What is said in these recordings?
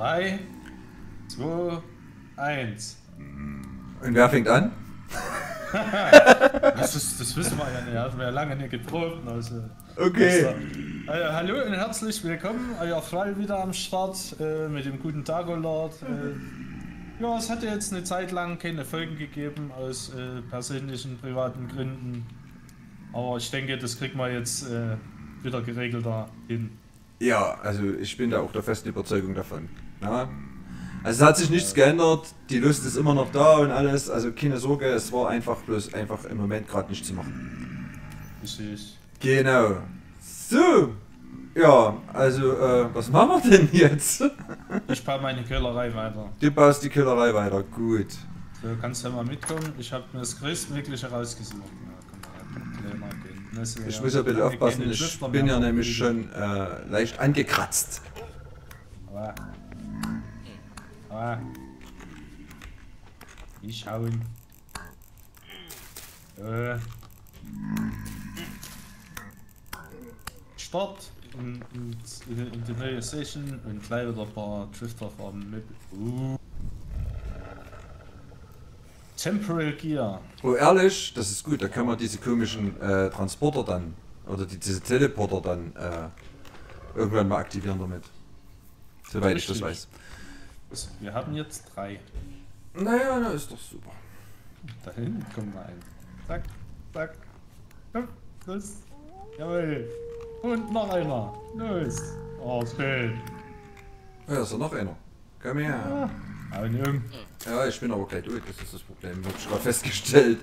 3, 2, 1. Und wer fängt an? Das wissen wir ja nicht, hatten wir ja lange nicht geprobt. Also. Okay. Also, hallo und herzlich willkommen, euer Frei wieder am Start mit dem guten Dagolord. Ja, es hatte jetzt eine Zeit lang keine Folgen gegeben, aus persönlichen, privaten Gründen. Aber ich denke, das kriegt man jetzt wieder geregelter hin. Ja, also ich bin da auch der festen Überzeugung davon. Na? Also es hat sich nichts geändert, die Lust ist immer noch da und alles, also keine Sorge, es war einfach bloß einfach im Moment gerade nicht zu machen. Richtig. Genau. So, ja, also was machen wir denn jetzt? Ich baue meine Köhlerei weiter. Du baust die Köhlerei weiter, gut. So, kannst du ja mal mitkommen, ich habe mir das größtmögliche rausgesucht. Ich muss ja bitte aufpassen, ich bin ja nämlich schon leicht angekratzt. Aber ich hau ihn. Start in die neue Session und gleich wieder ein paar Drifterfarben mit. Temporal Gear. Oh ehrlich, das ist gut, da können wir diese komischen Transporter dann, oder diese Teleporter dann irgendwann mal aktivieren damit. Soweit ich das weiß. Wir haben jetzt 3. Naja, na ist doch super. Da hinten kommt mal ein. Zack, zack. Komm, los. Jawohl. Und noch einer. Los. Oh, schön. Ja, ist doch noch einer. Komm her. Ja. Aber nirgend. Ja, ich bin aber gleich durch, das ist das Problem. Hab ich gerade festgestellt.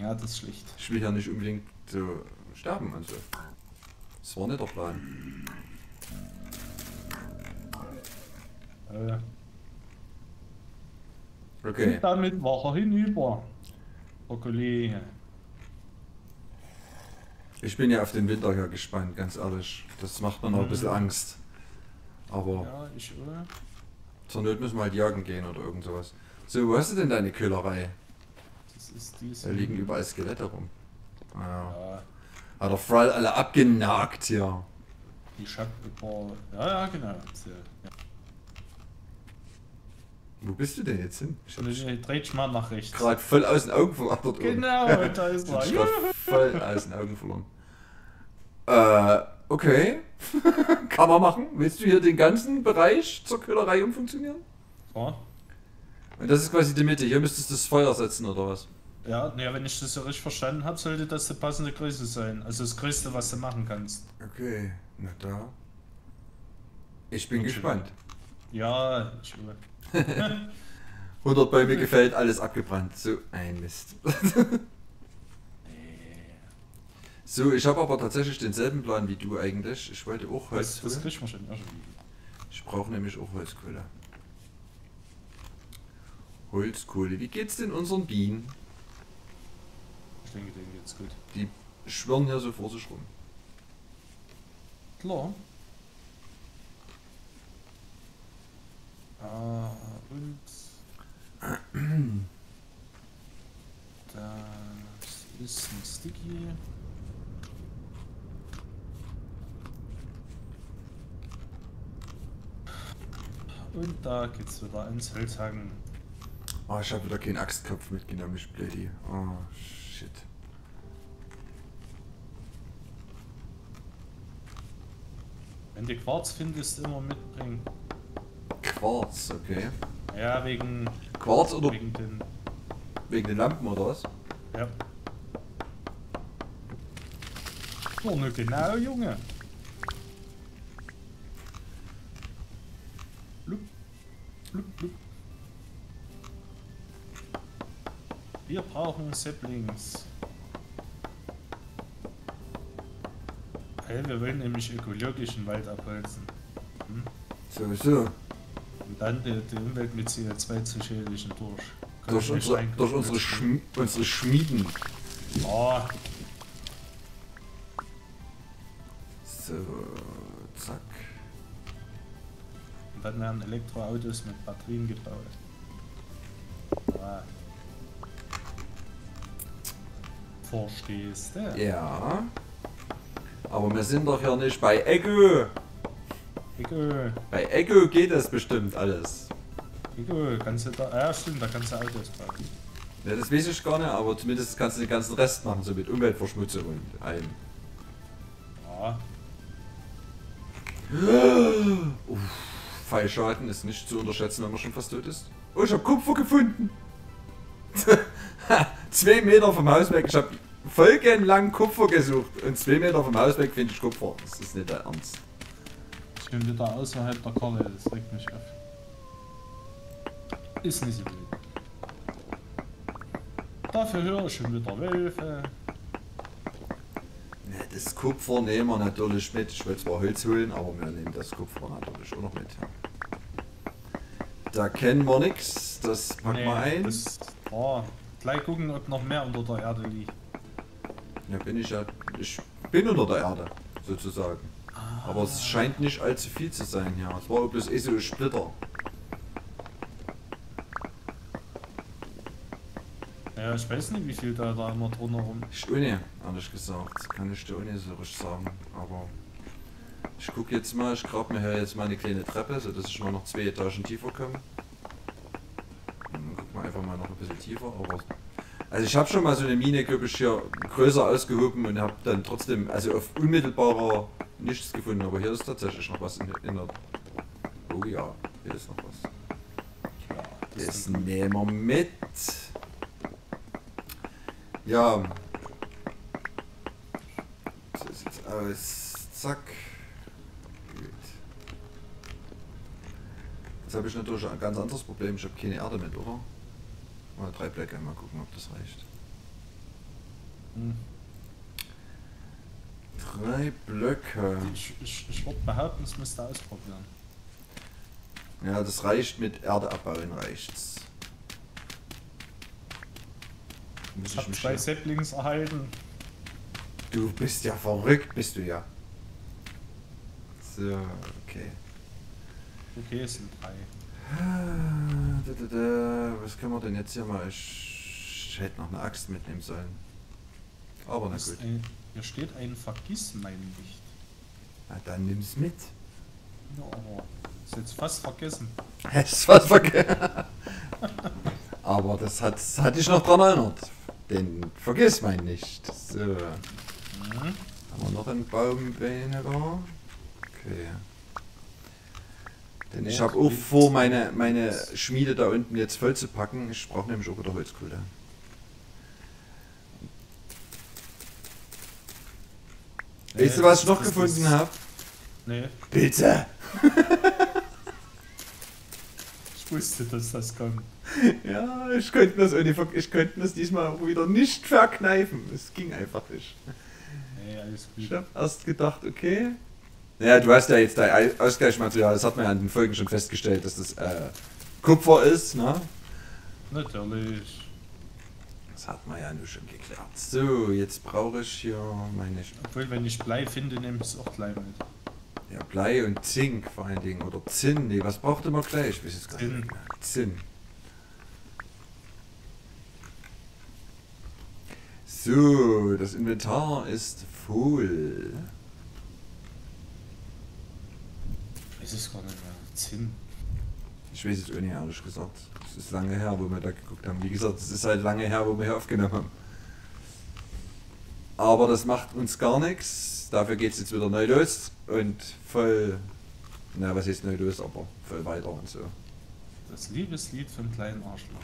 Ja, das ist schlicht. Ich will ja nicht unbedingt so sterben und so. Das war nicht der Plan. Okay. Und damit war er hinüber. Der Kollege. Ich bin ja auf den Winter hier gespannt, ganz ehrlich. Das macht mir noch ein bisschen Angst. Aber. Ja, ich will. Zur Not müssen wir halt jagen gehen oder irgend sowas. So, wo hast du denn deine Köhlerei? Das ist diese. Da liegen überall Skelette rum. Ja. Hat der Frall alle abgenagt hier. Ich hab ein paar. Ja, genau. Ja. Wo bist du denn jetzt hin? Ich dreh dich mal nach rechts. Gerade voll aus den Augen verloren. Genau, da ist er. Ich voll aus den Augen verloren. Okay. Kann man machen. Willst du hier den ganzen Bereich zur Köhlerei umfunktionieren? Ja. Und das ist quasi die Mitte. Hier müsstest du das Feuer setzen oder was? Ja, naja, wenn ich das ja richtig verstanden habe, sollte das die passende Größe sein. Also das Größte, was du machen kannst. Okay, na da. Ich bin gespannt. Ja, ich will. 100 Bäume gefällt, alles abgebrannt. So ein Mist. So, ich habe aber tatsächlich denselben Plan wie du eigentlich. Ich wollte auch Holzkohle. Ich brauche nämlich auch Holzkohle. Holzkohle. Wie geht's denn unseren Bienen? Ich denke, denen geht's gut. Die schwirren ja so vor sich rum. Klar. Und das ist ein Sticky. Und da geht's wieder ins Holzhacken. Oh, ich habe wieder keinen Axtkopf mitgenommen, ich blödi. Oh, shit. Wenn du Quarz findest, immer mitbringen. Quarz, okay. Ja, wegen. Quarz oder? Wegen den Lampen oder was? Ja. Oh, ne, genau, Junge. Blub, blub, blub. Wir brauchen Saplings. Hey, wir wollen nämlich ökologischen Wald abholzen. Hm? Sowieso. Und dann die Umwelt mit CO2 zu schädigen durch unsere Schmieden. Oh. So, zack. Und dann werden Elektroautos mit Batterien gebaut. Ah. Verstehst du? Ja. Aber wir sind doch hier nicht bei Ecke. Ecköl. Bei Ecköl geht das bestimmt alles. Ecköl, kannst du da... Ah, stimmt, da kannst du Autos packen. Ja, das weiß ich gar nicht, aber zumindest kannst du den ganzen Rest machen, so mit Umweltverschmutzung und allem. Ja. Fallschaden ist nicht zu unterschätzen, wenn man schon fast tot ist. Oh, ich hab Kupfer gefunden! 2 Meter vom Haus weg, ich hab folgenlang Kupfer gesucht und 2 Meter vom Haus weg finde ich Kupfer. Das ist nicht der Ernst. Ich bin wieder außerhalb der Karte, das regt mich auf. Ist nicht so gut. Dafür höre ich schon wieder Wölfe. Das Kupfer nehmen wir natürlich mit. Ich will zwar Holz holen, aber wir nehmen das Kupfer natürlich auch noch mit. Da kennen wir nichts, das packen wir ein. Gleich gucken, ob noch mehr unter der Erde liegt. Ja, bin ich ja. Ich bin unter der Erde, sozusagen. Ah. Aber es scheint nicht allzu viel zu sein hier. Es war bloß eh so Splitter. Ja, ich weiß nicht, wie viel da immer drunter rum. Ich ohne, ehrlich gesagt. Kann ich dir ohne so richtig sagen. Aber ich guck jetzt mal, ich grab mir hier jetzt mal eine kleine Treppe, sodass ich mal noch 2 Etagen tiefer komme. Dann guck mal einfach mal noch ein bisschen tiefer. Aber also ich habe schon mal so eine Mine, glaube ich, hier größer ausgehoben und habe dann trotzdem, also auf unmittelbarer nichts gefunden. Aber hier ist tatsächlich noch was in der... Oh ja, hier ist noch was. Ja, das nehmen wir mit. Ja, so sieht's aus, zack, gut. Jetzt habe ich natürlich ein ganz anderes Problem, ich habe keine Erde mit, oder? Mal 3 Blöcke, mal gucken, ob das reicht. 3 Blöcke. Ich würde behaupten, das müsste ausprobieren. Ja, das reicht mit Erde abbauen, reicht's. Ich hab 2 Saplings erhalten. Du bist ja verrückt, bist du ja. So, okay. Okay, es sind 3. Was können wir denn jetzt hier mal? Ich hätte noch eine Axt mitnehmen sollen. Aber na gut. Hier steht ein Vergiss-mein nicht. Na dann nimm's mit. Ja, aber ist jetzt fast vergessen. Ist fast vergessen. Aber das hat dich noch dran erinnert. Den vergiss mein nicht. So. Mhm. Haben wir noch einen Baum weniger? Okay. Denn ich habe auch vor, meine Schmiede da unten jetzt voll zu packen. Ich brauche nämlich auch wieder Holzkohle. Nee, weißt du, was ich noch gefunden habe? Nee. Bitte! Ich wusste, dass das kommt. Ja, ich könnte das diesmal wieder nicht verkneifen. Es ging einfach nicht. Nee, alles gut. Ich hab erst gedacht, okay. Naja, du hast ja jetzt dein Ausgleichsmaterial. Das hat man ja in den Folgen schon festgestellt, dass das Kupfer ist, ne? Natürlich. Das hat man ja nur schon geklärt. So, jetzt brauche ich hier meine... Obwohl, wenn ich Blei finde, nehme ich es auch Blei mit. Ja, Blei und Zink vor allen Dingen. Oder Zinn. Nee, was braucht immer Blei? Ich weiß es gar nicht mehr. Zinn. So, das Inventar ist voll. Ich weiß es gar nicht mehr. Zinn. Ich weiß es auch nicht, ehrlich gesagt. Es ist lange her, wo wir da geguckt haben. Wie gesagt, es ist halt lange her, wo wir hier aufgenommen haben. Aber das macht uns gar nichts. Dafür geht es jetzt wieder neu los. Und voll... Na, was heißt neu los, aber voll weiter und so. Das Liebeslied vom kleinen Arschloch.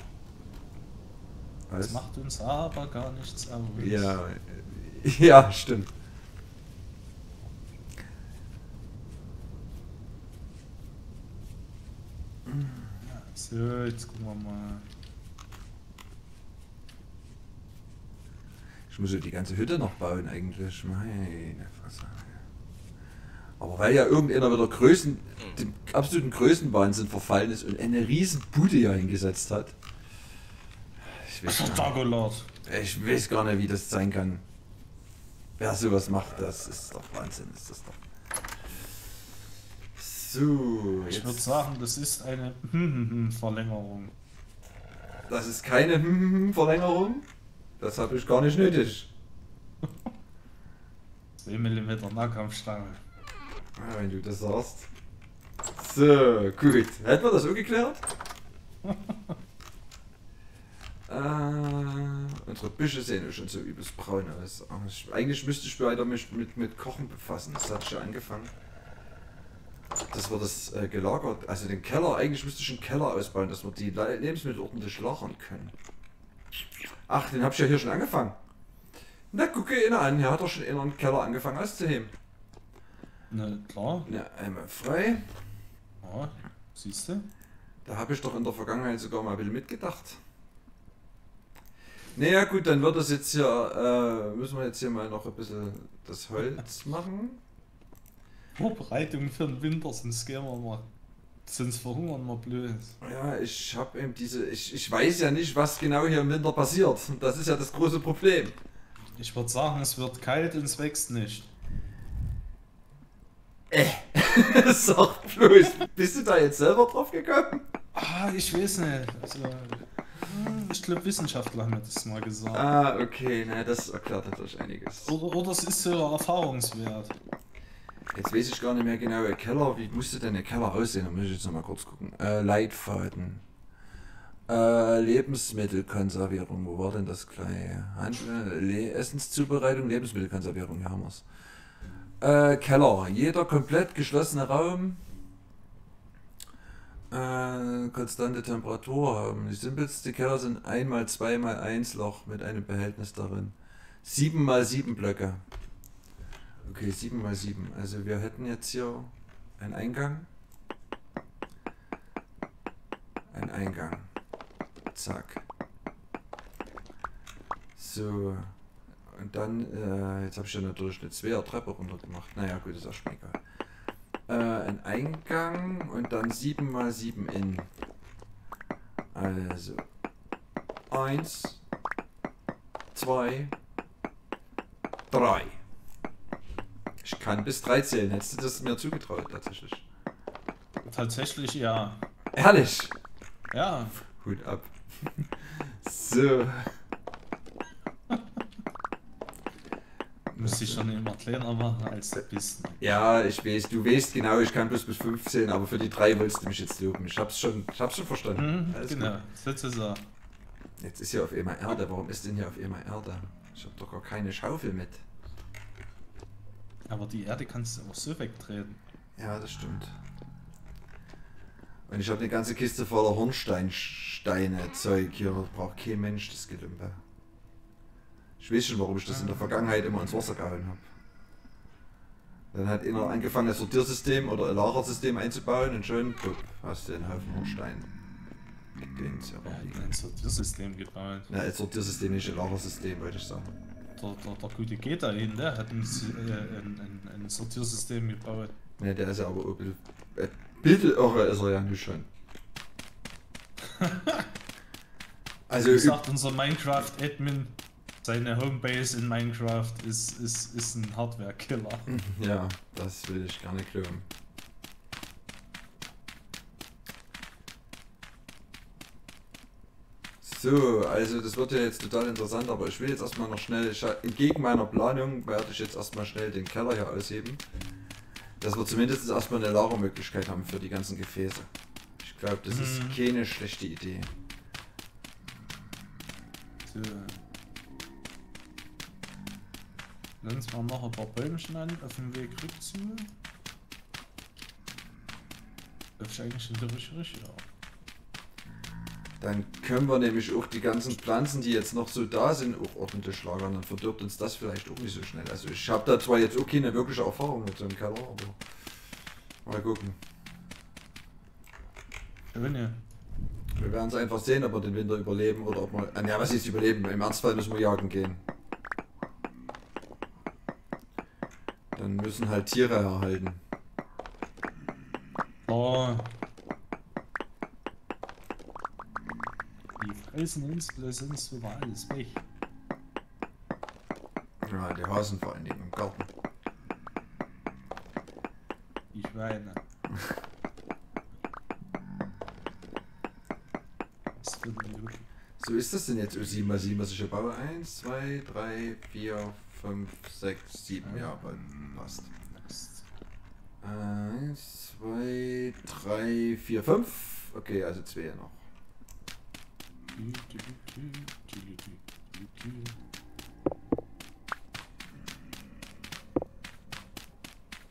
Was? Das macht uns aber gar nichts aus. Ja, ja, stimmt. So, jetzt gucken wir mal. Ich muss ja die ganze Hütte noch bauen eigentlich. Meine Fresse. Aber weil ja irgendeiner wieder dem absoluten Größenwahnsinn verfallen ist und eine riesen Bude hier hingesetzt hat. Ich weiß gar nicht, wie das sein kann. Wer sowas macht, das ist doch Wahnsinn, ist das doch. So, ich würde sagen, das ist eine Verlängerung. Das ist keine Verlängerung? Das habe ich gar nicht nötig. 2 mm Nahkampfstange. Wenn du das sagst. So, gut. Hätten wir das so geklärt? Unsere Büsche sehen ja schon so übelst braun aus. Eigentlich müsste ich weiter mich mit Kochen befassen. Das hat schon angefangen. Dass wir das gelagert, also den Keller, eigentlich müsste ich einen Keller ausbauen, dass wir die Lebensmittel ordentlich lagern können. Ach, den hab ich ja hier schon angefangen. Na, gucke ihn an, hier hat er schon einen Keller angefangen auszuheben. Na klar. Ja, einmal frei. Ja, siehst du? Da habe ich doch in der Vergangenheit sogar mal ein bisschen mitgedacht. Naja gut, dann wird das jetzt hier, müssen wir jetzt hier mal noch ein bisschen das Holz machen. Vorbereitungen für den Winter, sonst gehen wir mal. Sonst verhungern wir blöd. Ja, ich habe eben diese. Ich weiß ja nicht, was genau hier im Winter passiert. Das ist ja das große Problem. Ich würde sagen, es wird kalt und es wächst nicht. Sag bloß, bist du da jetzt selber drauf gekommen? Ah, ich weiß nicht. Also, ich glaube, Wissenschaftler haben das mal gesagt. Ah, okay, na, das erklärt natürlich einiges. Oder es ist so erfahrungswert. Jetzt weiß ich gar nicht mehr genau, der Keller, wie musste denn der Keller aussehen? Da muss ich jetzt nochmal kurz gucken. Leitfaden. Lebensmittelkonservierung, wo war denn das gleich? Essenszubereitung, Lebensmittelkonservierung, hier haben wir es. Keller, jeder komplett geschlossene Raum. Konstante Temperatur haben. Die simpelsten Keller sind 1x2x1 Loch mit einem Behältnis darin. 7x7 Blöcke. Okay, 7x7. Also wir hätten jetzt hier einen Eingang. Ein Eingang. Zack. So. Und dann, jetzt habe ich ja natürlich eine Zweier-Treppe runter gemacht. Naja, gut, ist auch schon egal. Ein Eingang und dann 7x7 in. Also. 1, 2, 3. Ich kann bis 13. Hättest du das mir zugetraut, tatsächlich? Tatsächlich, ja. Ehrlich? Ja. Hut ab. So. Müsste ich schon immer kleiner machen als du bist. Ja, ich weiß, du weißt genau, ich kann bloß bis 15, aber für die 3 willst du mich jetzt loben. Ich hab's schon verstanden. Mhm, genau, sozusagen. Jetzt ist hier auf einmal Erde. Warum ist denn hier auf einmal Erde? Ich hab doch gar keine Schaufel mit. Aber die Erde kannst du auch so wegtreten. Ja, das stimmt. Und ich habe eine ganze Kiste voller Hornsteine-Zeug hier. Das braucht kein Mensch, das Gelümpe. Ich weiß schon, warum ich das in der Vergangenheit immer ins Wasser gehauen habe. Dann hat einer angefangen, ein Sortiersystem oder ein Lagersystem einzubauen und schon, guck, hast du einen Haufen Hornstein. Ja, ein Sortiersystem gebaut. Na, ein Sortiersystem nicht, ein Lagersystem, wollte ich sagen. Der gute geht dahin, der hat ein Sortiersystem gebaut. Ne, der ist ja aber ein bisschen irre, ist er ja nicht schon. Also, wie sagt unser Minecraft-Admin, seine Homebase in Minecraft ist ein Hardware-Killer. Ja, das will ich gar nicht glauben. So, also das wird ja jetzt total interessant, aber ich will jetzt erstmal noch schnell, entgegen meiner Planung werde ich jetzt erstmal schnell den Keller hier ausheben. Dass wir zumindest erstmal eine Lagermöglichkeit haben für die ganzen Gefäße. Ich glaube, das ist keine schlechte Idee. So. Lass mal noch ein paar Bäumchen an, auf dem Weg rück zu. Läuft eigentlich schon durch, ja. Dann können wir nämlich auch die ganzen Pflanzen, die jetzt noch so da sind, auch ordentlich lagern. Dann verdirbt uns das vielleicht auch nicht so schnell. Also ich habe da zwar jetzt auch keine wirkliche Erfahrung mit so einem Keller, aber mal gucken. Schön, ja. Wir werden es einfach sehen, ob wir den Winter überleben oder ob wir... Ja, was ist überleben? Im Ernstfall müssen wir jagen gehen. Dann müssen halt Tiere erhalten. Oh. Fressen uns, bloß sonst wieder alles weg. Ja, die Hasen vor allen Dingen im Garten. Die Schweine. Was für ein Glück. So ist das denn jetzt, 7x7, was ich hier baue? 1, 2, 3, 4, 5, 6, 7. Ja, aber passt. 1, 2, 3, 4, 5. Okay, also 2 noch.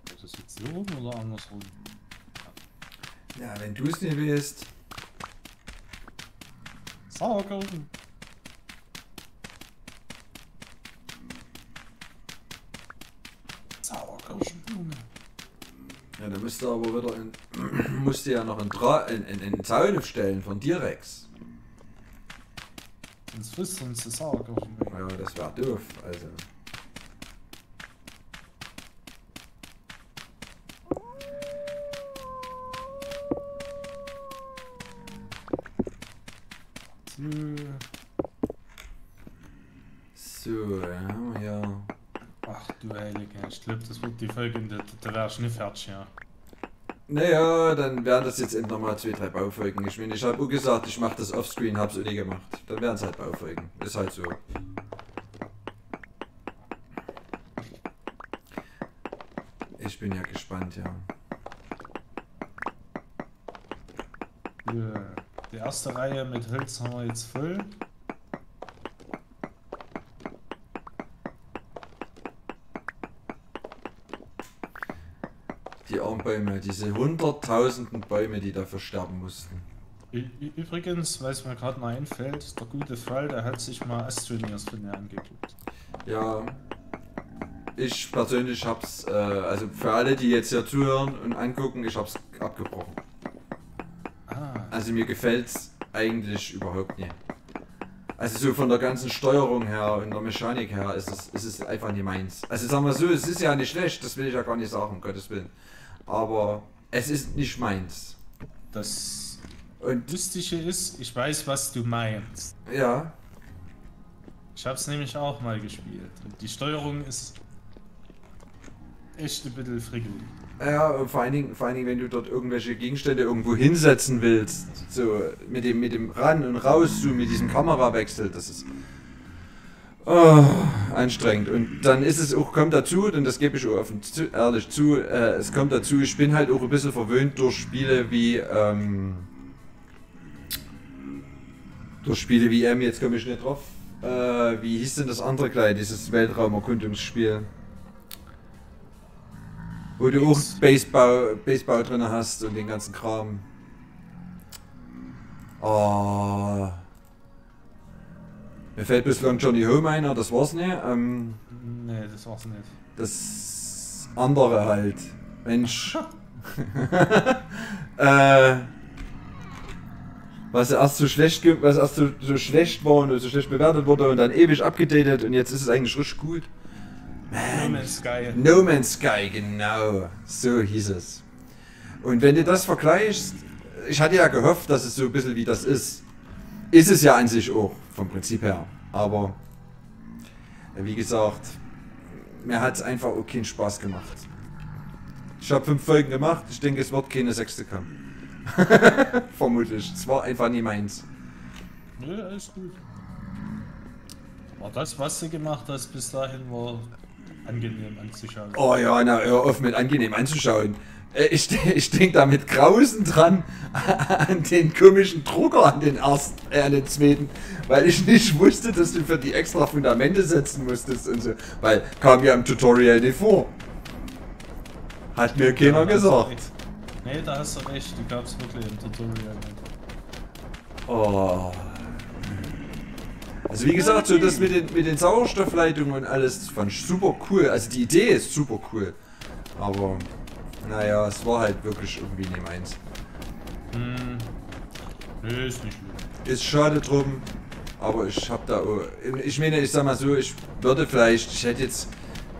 Ist das jetzt so rum oder andersrum? Ja, wenn du es nicht willst. Sauerkuchen. Sauerkuchen. Ja, da müsste aber wieder musste ja noch einen Zaun aufstellen von Direx. Sonst frisst uns das Sauerkuchen. Ja, das wäre doof, also. So, ja, haben wir hier. Ach du Heilige, ich glaube, das wird die Folge, da wäre ich nicht fertig, ja. Naja, dann wären das jetzt eben nochmal 2, 3 Baufolgen. Ich habe auch gesagt, ich mache das offscreen, hab's auch nie gemacht. Dann wären es halt Baufolgen. Ist halt so. Ich bin ja gespannt, ja. Yeah. Die erste Reihe mit Holz haben wir jetzt voll. Die armen Bäume, diese hunderttausenden Bäume, die dafür sterben mussten. Übrigens, weil es mir gerade mal einfällt, der gute Fall, der hat sich mal Astroneers von mir angeguckt. Ja, ich persönlich hab's, also für alle, die jetzt hier zuhören und angucken, ich hab's abgebrochen. Also mir gefällt's eigentlich überhaupt nicht. Also so von der ganzen Steuerung her und der Mechanik her ist es einfach nicht meins. Also sagen wir so, es ist ja nicht schlecht, das will ich ja gar nicht sagen, um Gottes Willen. Aber es ist nicht meins. Das Lustige ist, ich weiß, was du meinst. Ja. Ich hab's nämlich auch mal gespielt. Und die Steuerung ist echt ein bisschen frickelig. Ja, vor allen Dingen, wenn du dort irgendwelche Gegenstände irgendwo hinsetzen willst, so mit dem Ran- und Rauszoom, mit diesem Kamerawechsel, das ist anstrengend. Und dann ist es auch, kommt dazu, und das gebe ich auch offen ehrlich zu, es kommt dazu, ich bin halt auch ein bisschen verwöhnt durch Spiele wie, jetzt komme ich nicht drauf, wie hieß denn das andere Kleid, dieses Weltraumerkundungsspiel? Wo du auch Baseball drin hast und den ganzen Kram. Oh. Mir fällt bislang Johnny Home ein, das war's nicht. Nee, das war's nicht. Das andere halt. Mensch. Was erst so schlecht war und so schlecht bewertet wurde und dann ewig abgedatet und jetzt ist es eigentlich richtig gut. Man. No Man's Sky. No Man's Sky, genau. So hieß es. Und wenn du das vergleichst, ich hatte ja gehofft, dass es so ein bisschen wie das ist. Ist es ja an sich auch, vom Prinzip her. Aber, wie gesagt, mir hat es einfach auch keinen Spaß gemacht. Ich habe 5 Folgen gemacht, ich denke, es wird keine 6. kommen. Vermutlich. Es war einfach nie meins. Nö, alles gut. Aber das, was du gemacht hast, bis dahin war angenehm anzuschauen. Oh ja, na, hör auf mit angenehm anzuschauen. Ich denk da mit Grausen dran an den komischen Drucker, an den zweiten, weil ich nicht wusste, dass du für die extra Fundamente setzen musstest und so, weil kam ja im Tutorial nicht vor. Hat mir keiner gesagt. Nee, da hast du recht, du gab's wirklich im Tutorial nicht. Oh. Also wie gesagt, so das mit den Sauerstoffleitungen und alles fand ich super cool. Also die Idee ist super cool. Aber naja, es war halt wirklich irgendwie nicht meins. Hm. Nee, ist nicht schlimm. Ist schade drum. Aber ich hab da auch, ich meine, ich sag mal so, ich hätte jetzt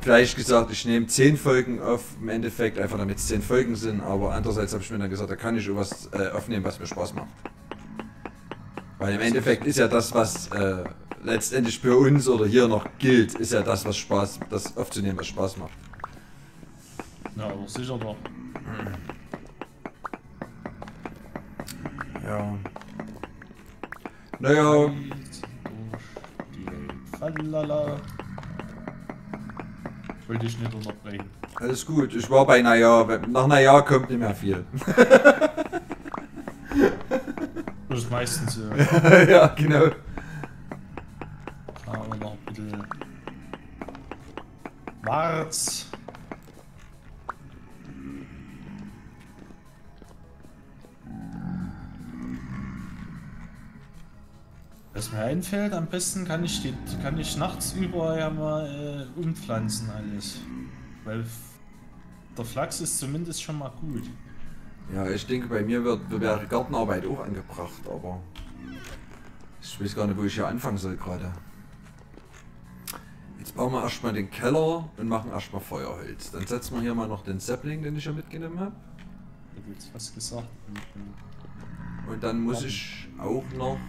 vielleicht gesagt, ich nehme 10 Folgen auf im Endeffekt, einfach damit es 10 Folgen sind. Aber andererseits habe ich mir dann gesagt, da kann ich was aufnehmen, was mir Spaß macht. Weil im Endeffekt ist ja das, was letztendlich für uns oder hier noch gilt, ist ja das, was Spaß, das aufzunehmen, was Spaß macht. Ja, aber sicher doch. Ja. Naja. Wollte ich nicht unterbrechen. Alles gut, ich war bei einer Jahr. Nach einer Jahr kommt nicht mehr viel. Das ist meistens ja. Ja, genau. Aber noch ein bisschen Warz. Was mir einfällt, am besten kann ich nachts über ja mal umpflanzen alles. Weil der Flachs ist zumindest schon mal gut. Ja, ich denke bei mir wäre Gartenarbeit auch angebracht, aber ich weiß gar nicht, wo ich hier anfangen soll gerade. Jetzt bauen wir erstmal den Keller und machen erstmal Feuerholz. Dann setzen wir hier mal noch den Sapling, den ich ja mitgenommen habe. Ich hab jetzt was gesagt. Und dann muss ich auch noch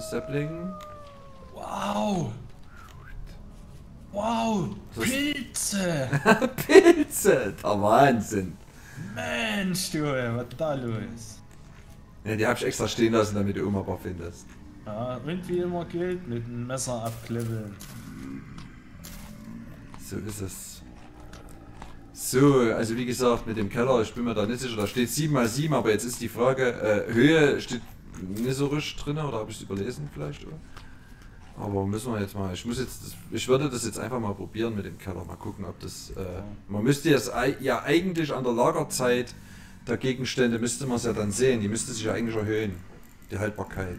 Sapling. Wow! Wow, Pilze! Pilze, der Wahnsinn! Mensch, du, was da los? Ne, die hab ich extra stehen lassen, damit du immer was findest. Ja, und wie immer gilt, mit dem Messer abklebbeln. So ist es. So, also wie gesagt, mit dem Keller, ich bin mir da nicht sicher, da steht 7×7, aber jetzt ist die Frage, Höhe steht nicht so richtig drin, oder habe ich es überlesen vielleicht, oder? Aber müssen wir jetzt mal, ich würde das jetzt einfach mal probieren mit dem Keller, mal gucken, ob das, man müsste jetzt, ja eigentlich an der Lagerzeit der Gegenstände müsste man es ja dann sehen, die müsste sich ja eigentlich erhöhen, die Haltbarkeit.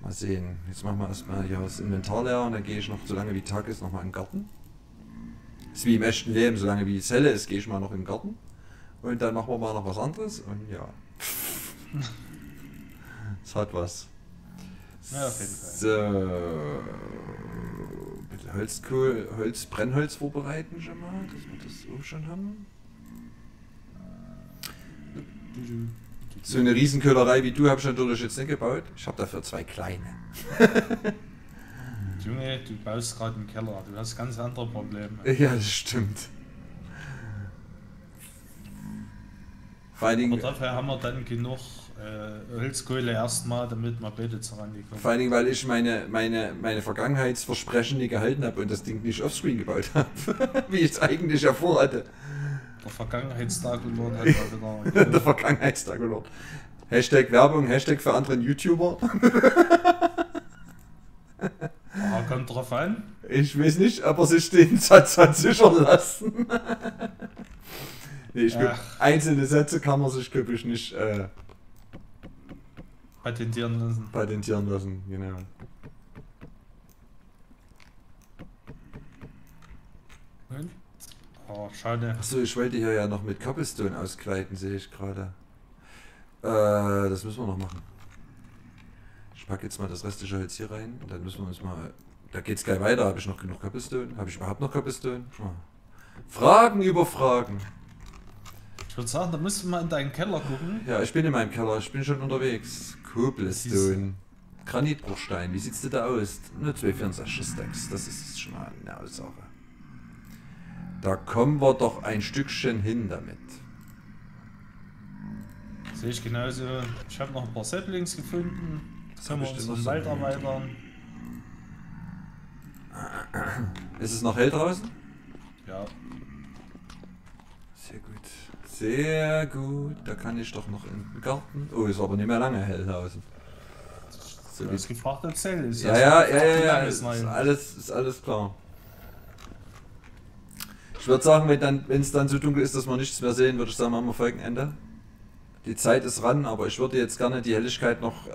Mal sehen, jetzt machen wir erstmal hier das Inventar leer und dann gehe ich noch, solange wie Tag ist, nochmal in den Garten. Das ist wie im echten Leben, solange wie es helle ist, gehe ich mal noch in den Garten und dann machen wir mal noch was anderes und ja, es hat was. Ja, auf jeden Fall. So, bitte Holzkohl, Brennholz vorbereiten schon mal, dass wir das auch schon haben. So eine Riesenköhlerei wie du habe ich natürlich jetzt nicht gebaut. Ich habe dafür zwei kleine. Junge, du baust gerade einen Keller, du hast ganz andere Probleme. Ja, das stimmt. Vor allen Dingen, aber dafür haben wir dann genug Holzkohle erstmal, damit man bitte zurande kommt. Vor allen Dingen, weil ich meine Vergangenheitsversprechen nie gehalten habe und das Ding nicht offscreen gebaut habe, wie ich es eigentlich ja vorhatte. Der Vergangenheitstagelord hat er wieder. Der Vergangenheitstagelord. Hashtag Werbung, Hashtag für andere YouTuber. Ja, kommt drauf an. Ich weiß nicht, aber sich den Satz hat sichern lassen. Nee, ich glaub, einzelne Sätze kann man sich, glaube ich, nicht patentieren lassen. Patentieren lassen, genau. Und? Oh, schade. Achso, ich wollte hier ja noch mit Cobblestone auskleiden, sehe ich gerade. Das müssen wir noch machen. Ich packe jetzt mal das restliche Holz hier rein und dann müssen wir uns mal... Da geht's gleich weiter. Habe ich noch genug Cobblestone? Habe ich überhaupt noch Cobblestone? Fragen über Fragen. Ich würde sagen, da müsstest du mal in deinen Keller gucken. Ja, ich bin in meinem Keller, ich bin schon unterwegs. Cobblestone. Granitbruchstein, wie sieht's denn da aus? Nur 264 Stacks, das ist schon mal eine Aussage. Da kommen wir doch ein Stückchen hin damit. Sehe ich genauso. Ich habe noch ein paar Saplings gefunden. Das können wir uns im Wald erweitern. Ist es noch hell draußen? Ja. Sehr gut. Sehr gut, da kann ich doch noch in den Garten. Oh, ist aber nicht mehr lange hell draußen. So, du hast gefragt, ob es hell ist. Ja, ja, ja, ist alles klar. Ich würde sagen, wenn es dann so dunkel ist, dass wir nichts mehr sehen, würde ich sagen, machen wir Folgenende. Die Zeit ist ran, aber ich würde jetzt gerne die Helligkeit noch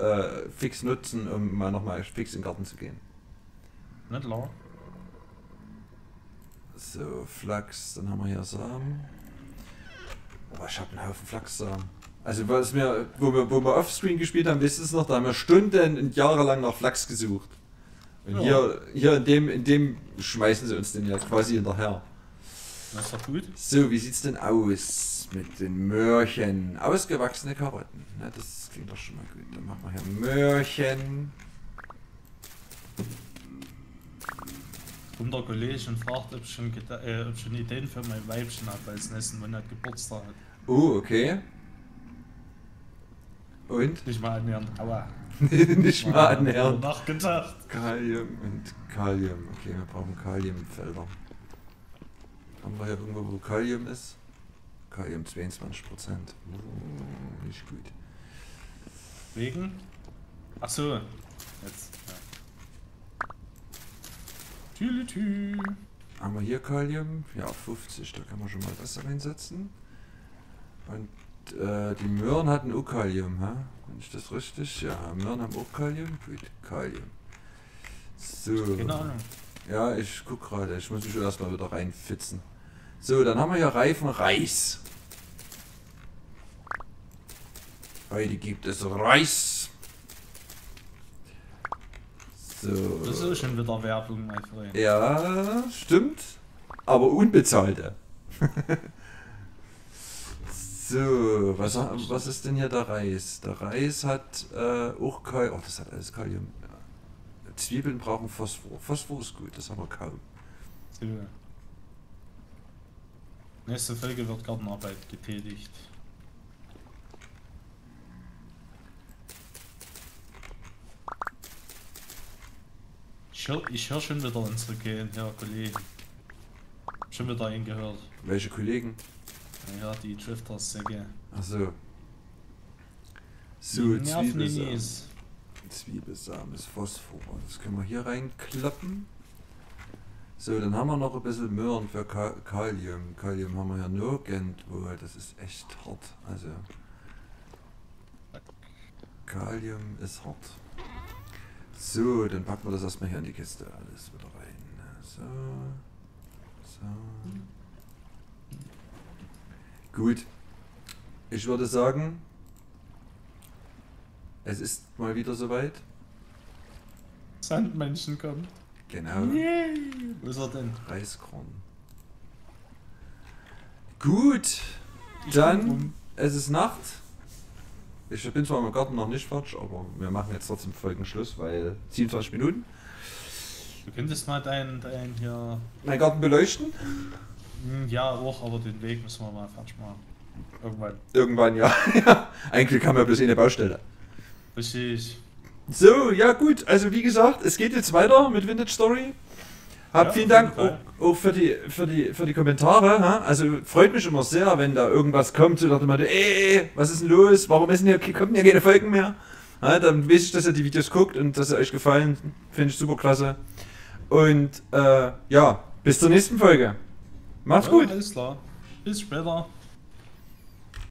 fix nutzen, um mal nochmal fix in den Garten zu gehen. Nicht lang. So, Flachs, dann haben wir hier Samen. Oh, ich habe einen Haufen Flachssamen. Also wo wir offscreen gespielt haben, wisst ihr es noch, da haben wir Stunden und Jahre lang nach Flachs gesucht. Und ja, hier in dem schmeißen sie uns den ja quasi hinterher. Das ist doch gut. So, wie sieht's denn aus mit den Möhrchen? Ausgewachsene Karotten. Na, das klingt doch schon mal gut. Dann machen wir hier Möhrchen. Und der Kollegin fragt, ob ich schon Ideen für mein Weibchen habe, weil es nächsten Monat Geburtstag hat. Oh, okay. Und? Nicht mal annähern, aua. Nee, nicht mal annähern. Nachgedacht. Kalium und Kalium. Okay, wir brauchen Kaliumfelder. Haben wir hier irgendwo, wo Kalium ist? Kalium 22%. Nicht gut. Wegen? Achso. Jetzt. Ja. Tülütü. Haben wir hier Kalium? Ja, 50. Da kann man schon mal was reinsetzen. Und die Möhren hatten auch Kalium, hä? Wenn ich das richtig... Ja, Möhren haben auch Kalium. Gut, Kalium. So. Keine Ahnung. Ja, ich guck gerade. Ich muss mich erstmal wieder reinfitzen. So, dann haben wir hier reifen Reis. Heute gibt es Reis. So. Das ist schon wieder Werbung, mein Freund. Ja, stimmt. Aber unbezahlte. So, was ist denn hier der Reis? Der Reis hat auch Kalium. Oh, das hat alles Kalium. Ja. Zwiebeln brauchen Phosphor. Phosphor ist gut, das haben wir kaum. Zwiebeln. Nächste Folge wird Gartenarbeit getätigt. Ich hör schon wieder unsere Kollegen. Schon wieder hingehört. Welche Kollegen? Ja, die Drifter-Säcke. Achso. So, Zwiebelsamen. Zwiebelsamen ist Phosphor. Das können wir hier reinklappen. So, dann haben wir noch ein bisschen Möhren für Kalium. Kalium haben wir ja nirgendwo. Das ist echt hart. Also. Kalium ist hart. So, dann packen wir das erstmal hier in die Kiste. Alles wieder rein. So. So. Gut, ich würde sagen, es ist mal wieder soweit. Sandmenschen kommen. Genau. Yeah. Wo ist er denn? Reiskorn. Gut, dann, es ist Nacht. Ich bin zwar im Garten noch nicht fertig, aber wir machen jetzt trotzdem Folgenschluss, weil 27 Minuten. Du könntest mal deinen Garten beleuchten. Ja, auch, aber den Weg müssen wir mal fertig machen. Irgendwann. Irgendwann, ja. Eigentlich haben wir bloß eine Baustelle. Richtig. So, ja gut, also wie gesagt, es geht jetzt weiter mit Vintage Story. Habt ja, vielen Dank auch für die Kommentare. Ha? Also freut mich immer sehr, wenn da irgendwas kommt. So dachte man, ey, was ist denn los? Warum kommen hier keine Folgen mehr? Ha? Dann weiß ich, dass ihr die Videos guckt und dass sie euch gefallen. Finde ich super klasse. Und ja, bis zur nächsten Folge. Macht's gut. Alles klar. Bis später.